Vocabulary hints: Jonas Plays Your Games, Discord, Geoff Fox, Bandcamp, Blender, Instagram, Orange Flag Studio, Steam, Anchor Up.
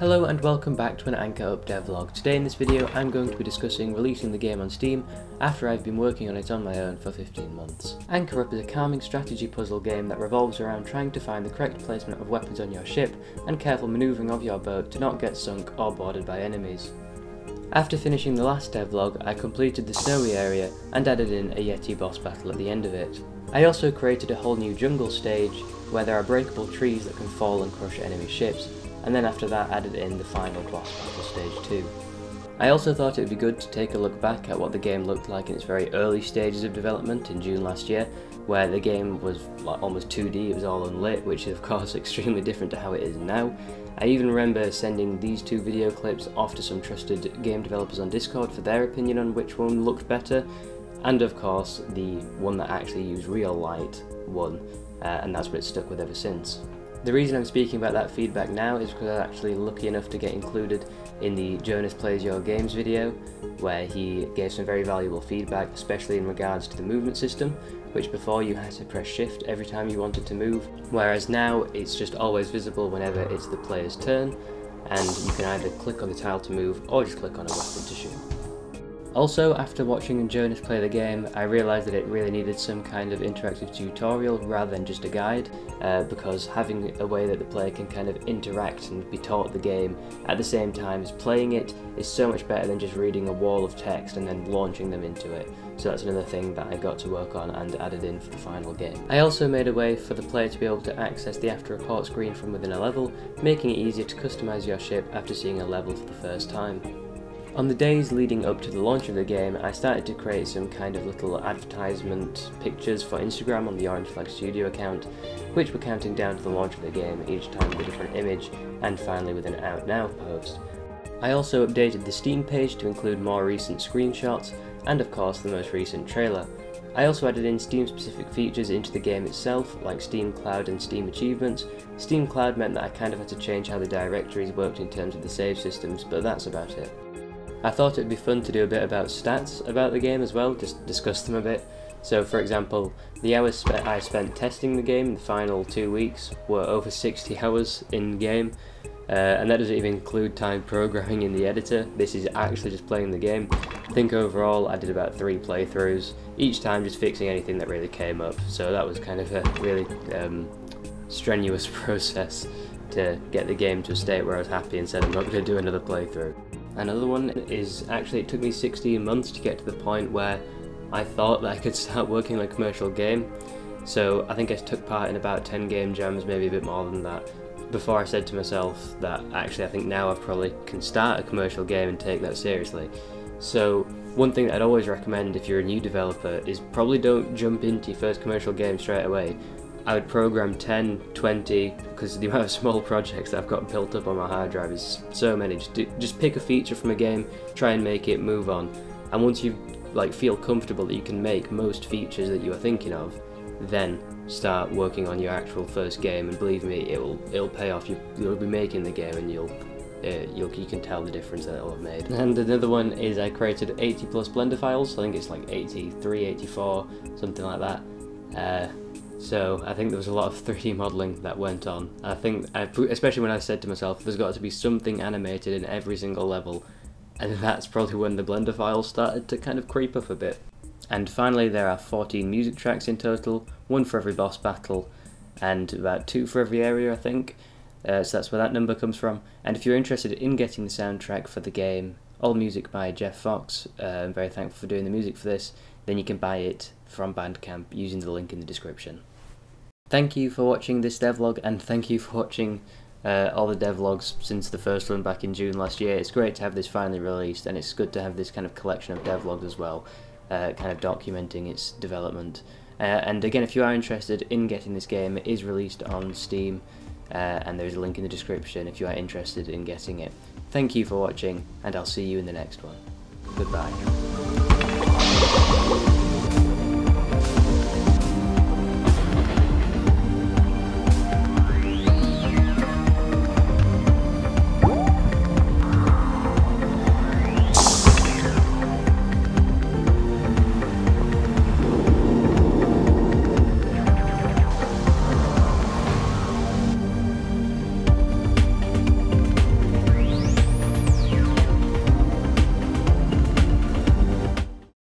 Hello and welcome back to an Anchor Up devlog. Today in this video I'm going to be discussing releasing the game on Steam after I've been working on it on my own for 15 months. Anchor Up is a calming strategy puzzle game that revolves around trying to find the correct placement of weapons on your ship and careful manoeuvring of your boat to not get sunk or boarded by enemies. After finishing the last devlog, I completed the snowy area and added in a Yeti boss battle at the end of it. I also created a whole new jungle stage where there are breakable trees that can fall and crush enemy ships, and then after that added in the final boss battle stage 2. I also thought it would be good to take a look back at what the game looked like in its very early stages of development in June last year, where the game was like almost 2D, it was all unlit, which is of course extremely different to how it is now. I even remember sending these two video clips off to some trusted game developers on Discord for their opinion on which one looked better, and of course the one that actually used real light won, and that's what it's stuck with ever since. The reason I'm speaking about that feedback now is because I was actually lucky enough to get included in the Jonas Plays Your Games video, where he gave some very valuable feedback, especially in regards to the movement system, which before you had to press shift every time you wanted to move, whereas now it's just always visible whenever it's the player's turn, and you can either click on the tile to move or just click on a weapon to shoot. Also, after watching Jonas play the game, I realised that it really needed some kind of interactive tutorial rather than just a guide, because having a way that the player can kind of interact and be taught the game at the same time as playing it is so much better than just reading a wall of text and then launching them into it. So that's another thing that I got to work on and added in for the final game. I also made a way for the player to be able to access the after report screen from within a level, making it easier to customise your ship after seeing a level for the first time. On the days leading up to the launch of the game, I started to create some kind of little advertisement pictures for Instagram on the Orange Flag Studio account, which were counting down to the launch of the game, each time with a different image, and finally with an Out Now post. I also updated the Steam page to include more recent screenshots, and of course the most recent trailer. I also added in Steam-specific features into the game itself, like Steam Cloud and Steam Achievements. Steam Cloud meant that I kind of had to change how the directories worked in terms of the save systems, but that's about it. I thought it would be fun to do a bit about stats about the game as well, just discuss them a bit. So for example, the hours I spent testing the game, the final 2 weeks, were over 60 hours in game, and that doesn't even include time programming in the editor. This is actually just playing the game. I think overall I did about 3 playthroughs, each time just fixing anything that really came up, so that was kind of a really strenuous process to get the game to a state where I was happy and said I'm not going to do another playthrough. Another one is actually it took me 16 months to get to the point where I thought that I could start working on a commercial game, so I think I took part in about 10 game jams, maybe a bit more than that, before I said to myself that actually I think now I probably can start a commercial game and take that seriously. So one thing that I'd always recommend if you're a new developer is probably don't jump into your first commercial game straight away. I would program 10, 20, because the amount of small projects that I've got built up on my hard drive is so many. Just pick a feature from a game, try and make it, move on. And once you feel comfortable that you can make most features that you are thinking of, then start working on your actual first game. And believe me, it'll pay off. You'll be making the game, and you can tell the difference that it'll have made. And another one is I created 80 plus Blender files. I think it's like 83, 84, something like that. So I think there was a lot of 3D modelling that went on. I think, especially when I said to myself, there's got to be something animated in every single level, and that's probably when the Blender files started to kind of creep up a bit. And finally there are 14 music tracks in total, one for every boss battle, and about 2 for every area I think, so that's where that number comes from. And if you're interested in getting the soundtrack for the game, all music by Geoff Fox, I'm very thankful for doing the music for this, then you can buy it from Bandcamp using the link in the description. Thank you for watching this devlog, and thank you for watching all the devlogs since the first one back in June last year. It's great to have this finally released, and it's good to have this kind of collection of devlogs as well, kind of documenting its development. And again, if you are interested in getting this game, it is released on Steam, and there's a link in the description if you are interested in getting it. Thank you for watching, and I'll see you in the next one. Goodbye.